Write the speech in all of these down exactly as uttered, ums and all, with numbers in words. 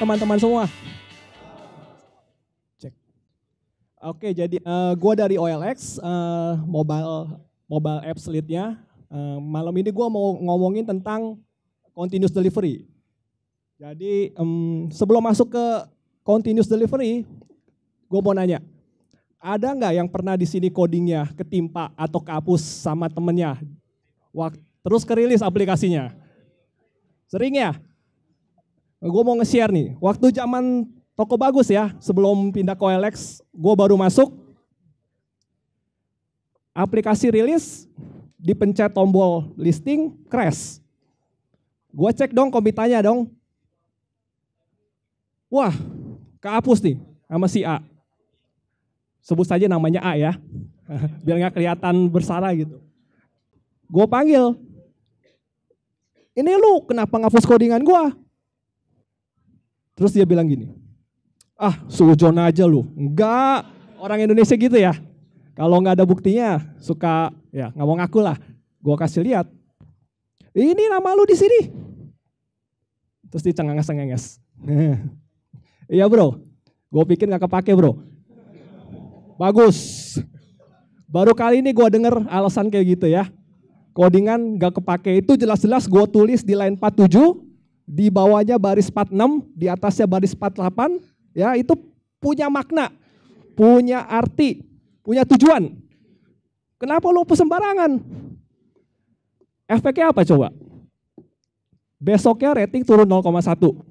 teman-teman semua? Cek. Oke, jadi uh, gue dari O L X, uh, mobile mobile apps lead-nya. Uh, malam ini gue mau ngomongin tentang continuous delivery. Jadi um, sebelum masuk ke continuous delivery, gue mau nanya, ada nggak yang pernah di sini codingnya ketimpa atau kehapus sama temennya? Waktu terus kerilis aplikasinya. Sering ya? Gue mau nge-share nih, waktu zaman Tokobagus ya, sebelum pindah ke O L X, gue baru masuk, aplikasi rilis, dipencet tombol listing, crash. Gue cek dong komitanya dong. Wah, kehapus nih sama si A. Sebut saja namanya A ya, biar nggak kelihatan bersalah gitu. Gue panggil, ini lu kenapa ngapus codingan gue? Terus dia bilang gini, ah sujon aja lu, enggak, orang Indonesia gitu ya. Kalau nggak ada buktinya, suka ya nggak mau ngaku lah. Gue kasih lihat, ini nama lu di sini. Terus dia cengenges-cengenges. Iya bro, gue pikir nggak kepake bro. Bagus, baru kali ini gue denger alasan kayak gitu ya. Codingan nggak kepake itu jelas-jelas gue tulis di line empat tujuh. Di bawahnya baris empat enam, di atasnya baris empat delapan, ya itu punya makna, punya arti, punya tujuan. Kenapa lu hapus sembarangan? Efeknya apa coba? Besoknya rating turun nol koma satu.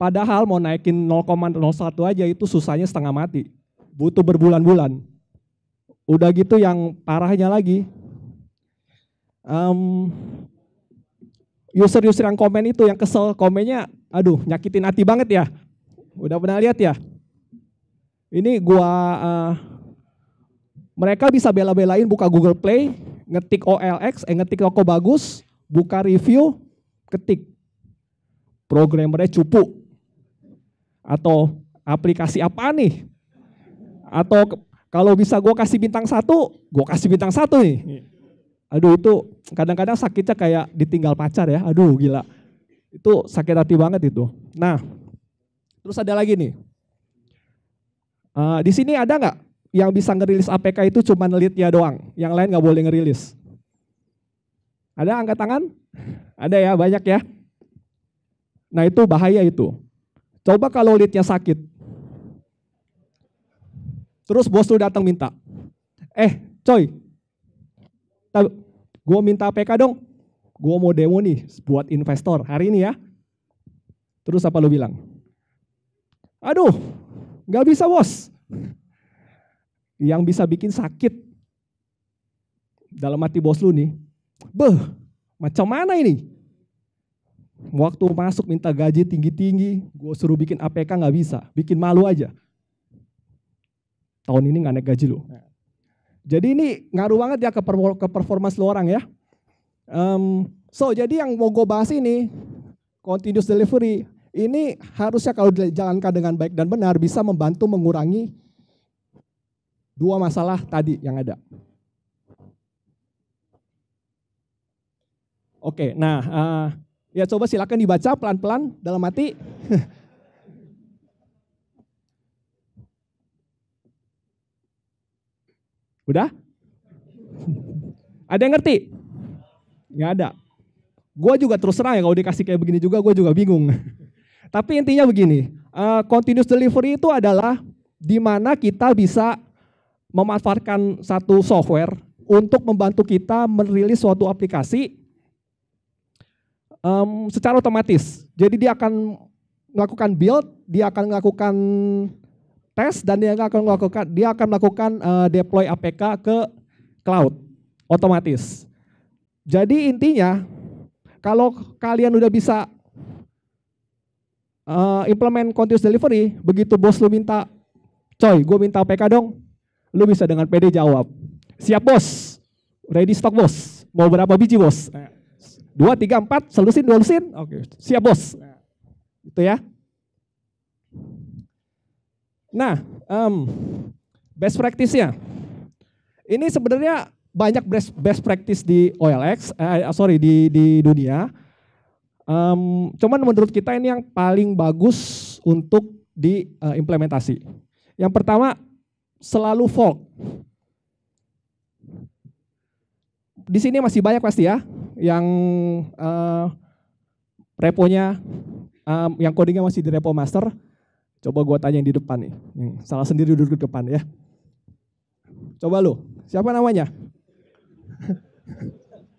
Padahal mau naikin nol koma nol satu aja itu susahnya setengah mati. Butuh berbulan-bulan. Udah gitu yang parahnya lagi. Um, User-user yang komen itu, yang kesel komennya, aduh nyakitin hati banget ya. Udah pernah lihat ya? Ini gua, uh, mereka bisa bela-belain buka Google Play, ngetik O L X, eh ngetik Tokobagus, buka review, ketik. Programmernya cupu. Atau aplikasi apa nih? Atau kalau bisa gua kasih bintang satu, gua kasih bintang satu nih. Aduh itu kadang-kadang sakitnya kayak ditinggal pacar ya, aduh gila. Itu sakit hati banget itu. Nah, terus ada lagi nih. Uh, di sini ada nggak yang bisa ngerilis A P K itu cuma lead-nya doang, yang lain nggak boleh ngerilis? Ada angkat tangan? Ada ya, banyak ya. Nah itu bahaya itu. Coba kalau lead-nya sakit. Terus bos lu datang minta, eh coy, gue minta A P K dong, gue mau demo nih buat investor hari ini ya. Terus apa lo bilang? Aduh, nggak bisa bos. Yang bisa bikin sakit dalam hati bos lu nih, beh, macam mana ini? Waktu masuk minta gaji tinggi-tinggi, gue suruh bikin A P K nggak bisa, bikin malu aja. Tahun ini nggak naik gaji lo. Jadi ini ngaruh banget ya ke performance lo orang ya. Um, so jadi yang mau gue bahas ini, continuous delivery, ini harusnya kalau dijalankan dengan baik dan benar bisa membantu mengurangi dua masalah tadi yang ada. Oke, nah uh, ya coba silakan dibaca pelan-pelan dalam hati. Udah? Ada yang ngerti? Nggak ada. Gue juga terus terang ya kalau dikasih kayak begini juga gue juga bingung. Tapi intinya begini, uh, continuous delivery itu adalah di mana kita bisa memanfaatkan satu software untuk membantu kita merilis suatu aplikasi um, secara otomatis. Jadi dia akan melakukan build, dia akan melakukan tes dan dia akan melakukan dia akan melakukan uh, deploy A P K ke cloud otomatis. Jadi intinya kalau kalian udah bisa uh, implement continuous delivery, begitu bos lu minta, coy, gue minta A P K dong, lu bisa dengan P D jawab, siap bos, ready stock bos, mau berapa biji bos? Dua, tiga, empat, selusin, dua lusin, oke, siap bos, itu ya. Nah, um, best practice-nya. Ini sebenarnya banyak best, best practice di O L X, eh, sorry di, di dunia. Um, cuman menurut kita ini yang paling bagus untuk diimplementasi. Uh, yang pertama, selalu fork. Di sini masih banyak pasti ya, yang uh, reponya, um, yang codingnya masih di repo master. Coba gue tanya yang di depan nih, hmm, salah sendiri duduk di depan ya. Coba lu, siapa namanya?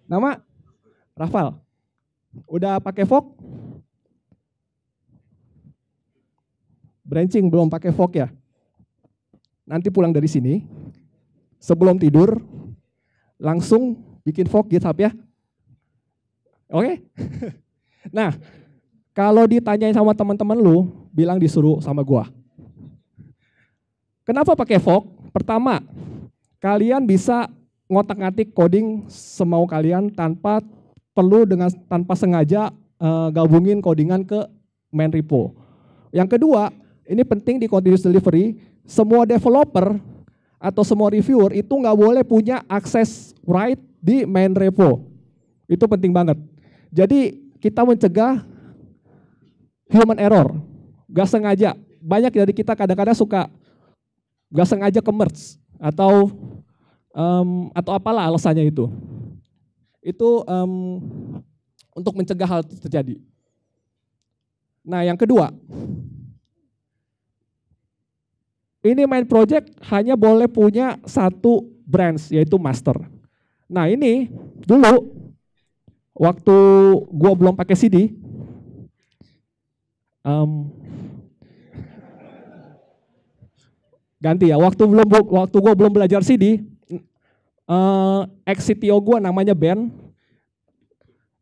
Nama? Rafael. Udah pakai fork? Branching belum pakai fork ya? Nanti pulang dari sini, sebelum tidur, langsung bikin fork GitHub ya. Oke? Okay? Nah, kalau ditanyain sama teman-teman lu, bilang disuruh sama gua. Kenapa pakai fork? Pertama, kalian bisa ngotak-ngatik coding semau kalian tanpa perlu dengan tanpa sengaja uh, gabungin codingan ke main repo. Yang kedua, ini penting di continuous delivery, semua developer atau semua reviewer itu nggak boleh punya akses write di main repo. Itu penting banget. Jadi kita mencegah human error, gak sengaja. Banyak dari kita kadang-kadang suka gak sengaja ke merge atau um, atau apalah alasannya itu. Itu um, untuk mencegah hal itu terjadi. Nah yang kedua, ini main project hanya boleh punya satu branch yaitu master. Nah ini dulu waktu gua belum pakai C D, Um, ganti ya, waktu belum waktu gue belum belajar C D, uh, ex-C T O gue namanya Ben,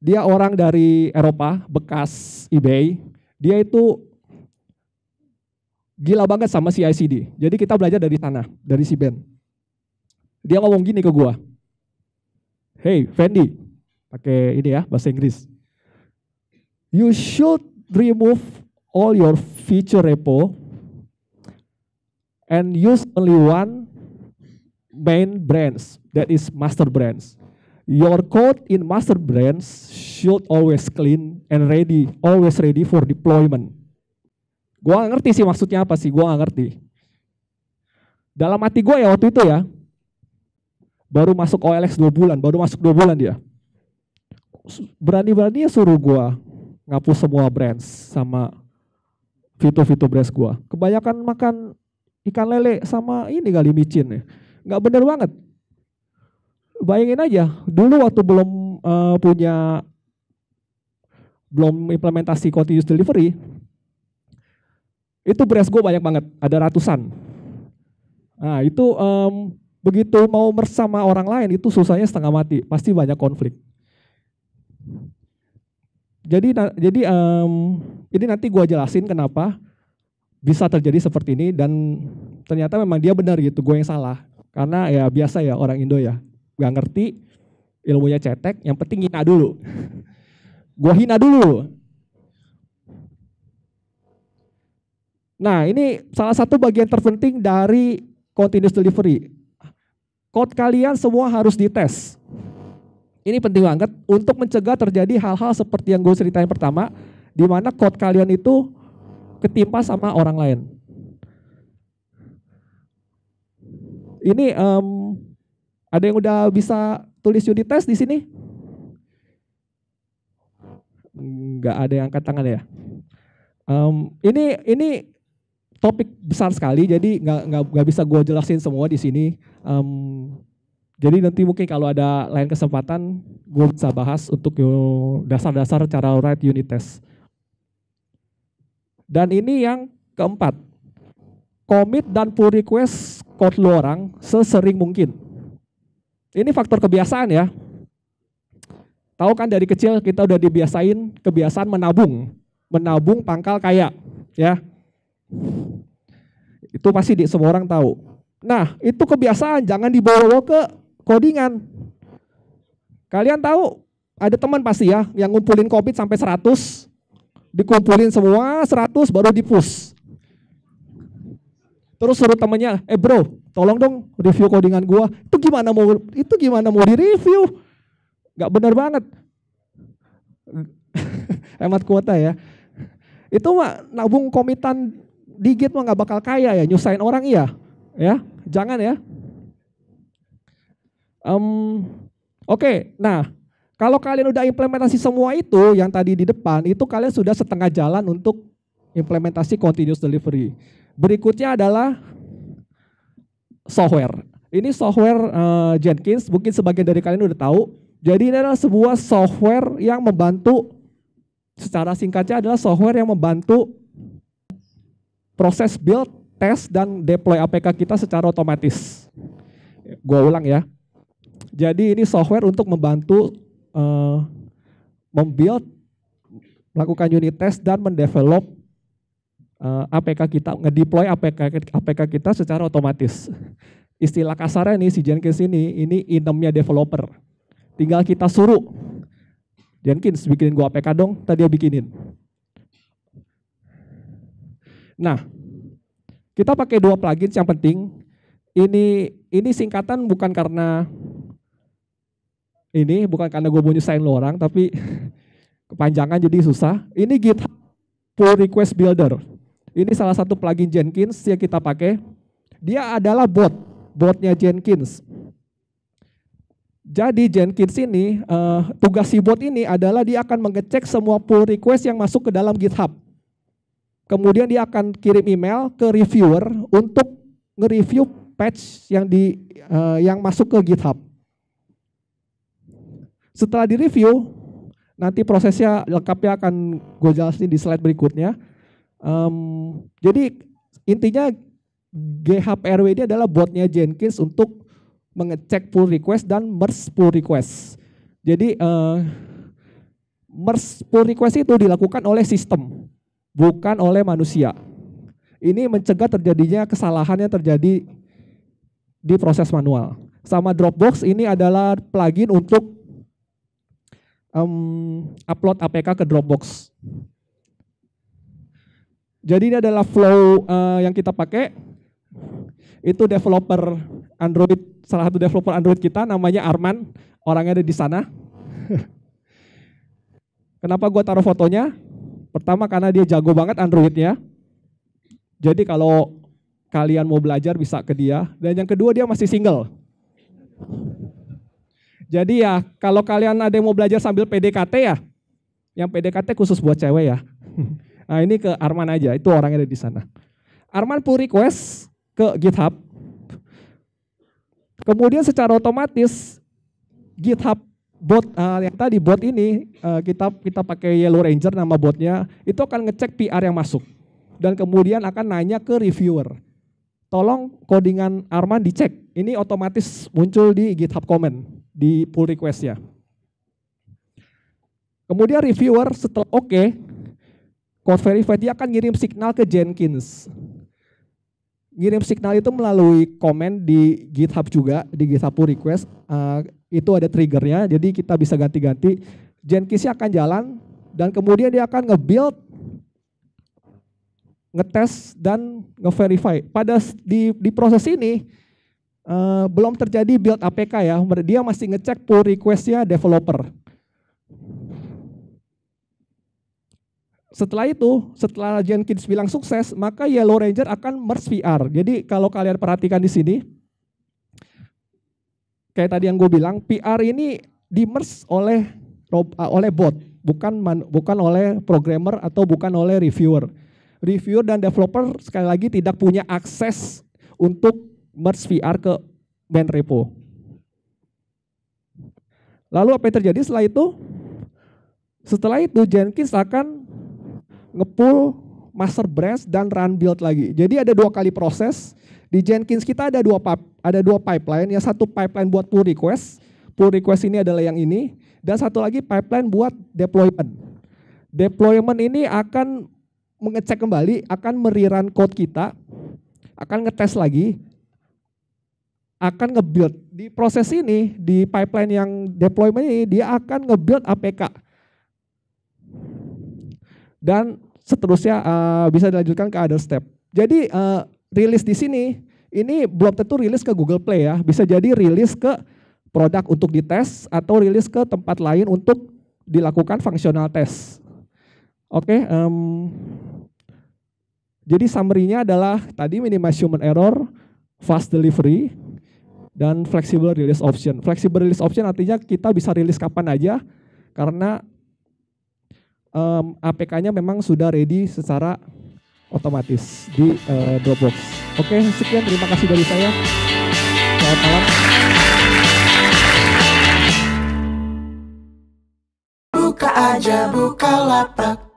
dia orang dari Eropa, bekas eBay, dia itu gila banget sama C I C D, jadi kita belajar dari sana, dari si Ben. Dia ngomong gini ke gue, hey Fendi, pakai ini ya, bahasa Inggris, you should remove all your feature repo and use only one main branch, that is master branch. Your code in master branch should always clean and ready, always ready for deployment. Gua gak ngerti sih maksudnya apa sih, gua gak ngerti. Dalam hati gue ya waktu itu ya, baru masuk O L X dua bulan, baru masuk dua bulan dia. Berani-beraninya suruh gua ngapus semua brands sama fitur-fitur brands gua. Kebanyakan makan ikan lele sama ini kali micin ya. Nggak bener banget. Bayangin aja, dulu waktu belum uh, punya, belum implementasi continuous delivery, itu brands gua banyak banget, ada ratusan. Nah itu um, begitu mau bersama orang lain itu susahnya setengah mati, pasti banyak konflik. Jadi, jadi um, ini nanti gue jelasin kenapa bisa terjadi seperti ini dan ternyata memang dia benar gitu, gue yang salah. Karena ya biasa ya orang Indo ya, gak ngerti, ilmunya cetek, yang penting hina dulu. Gue hina dulu. Nah ini salah satu bagian terpenting dari continuous delivery. Code kalian semua harus dites. Ini penting banget untuk mencegah terjadi hal-hal seperti yang gue ceritain pertama, di mana code kalian itu ketimpa sama orang lain. Ini um, ada yang udah bisa tulis unit test di sini? Nggak ada yang angkat tangan ya. Um, ini ini topik besar sekali, jadi nggak nggak nggak bisa gue jelasin semua di sini. Um, Jadi nanti mungkin kalau ada lain kesempatan, gue bisa bahas untuk dasar-dasar cara write unit test. Dan ini yang keempat, commit dan pull request code lu orang sesering mungkin. Ini faktor kebiasaan ya. Tahu kan dari kecil kita udah dibiasain kebiasaan menabung, menabung pangkal kaya, ya. Itu pasti di, semua orang tahu. Nah itu kebiasaan, jangan dibawa ke codingan. Kalian tahu ada teman pasti ya yang ngumpulin commit sampai seratus, dikumpulin semua seratus baru di-push. Terus suruh temennya, "Eh bro, tolong dong review codingan gua." Itu gimana mau itu gimana mau di-review? Gak bener banget. hemat kuota ya. Itu mah nabung komitan di Git mah nggak bakal kaya ya, nyusahin orang iya, ya jangan ya. Um, Oke, okay. Nah kalau kalian udah implementasi semua itu yang tadi di depan, itu kalian sudah setengah jalan untuk implementasi continuous delivery. Berikutnya adalah software. Ini software uh, Jenkins, mungkin sebagian dari kalian udah tahu. Jadi ini adalah sebuah software yang membantu, secara singkatnya adalah software yang membantu proses build, test, dan deploy A P K kita secara otomatis. Gua ulang ya. Jadi ini software untuk membantu uh, membuild, melakukan unit test, dan mendevelop uh, A P K kita, ngedeploy A P K, A P K kita secara otomatis. Istilah kasarnya nih si Jenkins ini, ini inemnya developer. Tinggal kita suruh, Jenkins bikinin gua A P K dong, tadi dia bikinin. Nah, kita pakai dua plugin yang penting. Ini ini singkatan bukan karena ini bukan karena gue mau nyusahin lo orang, tapi kepanjangan jadi susah. Ini GitHub Pull Request Builder. Ini salah satu plugin Jenkins yang kita pakai. Dia adalah bot, botnya Jenkins. Jadi Jenkins ini uh, tugas si bot ini adalah dia akan mengecek semua pull request yang masuk ke dalam GitHub. Kemudian dia akan kirim email ke reviewer untuk nge-review patch yang di uh, yang masuk ke GitHub. Setelah direview, nanti prosesnya lengkapnya akan gue jelasin di slide berikutnya. Um, jadi intinya G H P R W ini adalah botnya Jenkins untuk mengecek pull request dan merge pull request. Jadi uh, merge pull request itu dilakukan oleh sistem, bukan oleh manusia. Ini mencegah terjadinya kesalahan yang terjadi di proses manual. Sama Dropbox, ini adalah plugin untuk um, upload A P K ke Dropbox. Jadi ini adalah flow uh, yang kita pakai. Itu developer Android, salah satu developer Android kita namanya Arman, orangnya ada di sana. Kenapa gue taruh fotonya? Pertama karena dia jago banget Androidnya, jadi kalau kalian mau belajar bisa ke dia. Dan yang kedua dia masih single. Jadi ya kalau kalian ada yang mau belajar sambil P D K T ya, yang P D K T khusus buat cewek ya. Nah ini ke Arman aja, itu orangnya ada di sana. Arman pull request ke GitHub, kemudian secara otomatis GitHub bot uh, yang tadi bot ini uh, kita kita pakai Yellow Ranger nama botnya, itu akan ngecek P R yang masuk dan kemudian akan nanya ke reviewer, tolong codingan Arman dicek. Ini otomatis muncul di GitHub comment di pull request ya. Kemudian reviewer setelah oke okay, code verified, dia akan ngirim signal ke Jenkins. Ngirim signal itu melalui komen di GitHub juga, di GitHub pull request. Uh, Itu ada triggernya, jadi kita bisa ganti-ganti. Jenkins-nya akan jalan dan kemudian dia akan nge-build, ngetes dan nge-verify. Pada di, di proses ini uh, belum terjadi build A P K ya, dia masih ngecek pull request-nya developer. Setelah itu, setelah Jenkins bilang sukses, maka Yellow Ranger akan merge P R. Jadi kalau kalian perhatikan di sini, kayak tadi yang gue bilang, P R ini di-merge oleh oleh bot, bukan man, bukan oleh programmer atau bukan oleh reviewer. Reviewer dan developer sekali lagi tidak punya akses untuk merge P R ke main repo. Lalu apa yang terjadi setelah itu? Setelah itu Jenkins akan nge-pull master branch dan run build lagi. Jadi ada dua kali proses. Di Jenkins kita ada dua ada dua pipeline, yang satu pipeline buat pull request, pull request ini adalah yang ini, dan satu lagi pipeline buat deployment. Deployment ini akan mengecek kembali, akan merirun code kita, akan ngetes lagi, akan ngebuild. Di proses ini, di pipeline yang deployment ini, dia akan ngebuild A P K. Dan seterusnya uh, bisa dilanjutkan ke other step. Jadi uh, rilis di sini, ini belum tentu rilis ke Google Play ya, bisa jadi rilis ke produk untuk dites atau rilis ke tempat lain untuk dilakukan fungsional test. Oke, okay, um, jadi summary-nya adalah tadi minimize human error, fast delivery, dan flexible release option. Flexible release option artinya kita bisa rilis kapan aja karena um, A P K-nya memang sudah ready secara otomatis di uh, Dropbox. Oke, okay, sekian, terima kasih dari saya. Selamat malam. Buka aja Bukalapak.